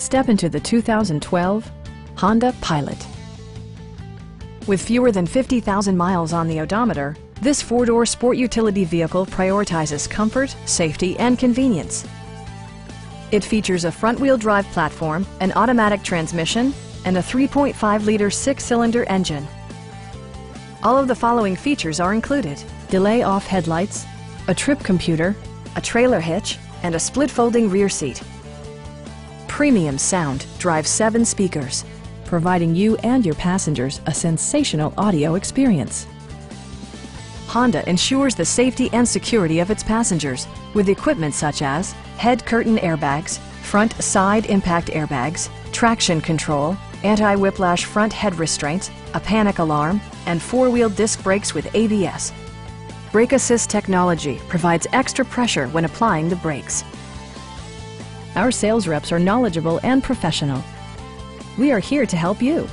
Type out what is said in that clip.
Step into the 2012 Honda Pilot. With fewer than 50,000 miles on the odometer, this four-door sport utility vehicle prioritizes comfort, safety, and convenience. It features a front-wheel drive platform, an automatic transmission, and a 3.5-liter six-cylinder engine. All of the following features are included: delay off headlights, a trip computer, a trailer hitch, and a split-folding rear seat. Premium sound drives 7 speakers, providing you and your passengers a sensational audio experience. Honda ensures the safety and security of its passengers with equipment such as head curtain airbags, front side impact airbags, traction control, anti-whiplash front head restraints, a panic alarm, and four-wheel disc brakes with ABS. Brake assist technology provides extra pressure when applying the brakes. Our sales reps are knowledgeable and professional. We are here to help you.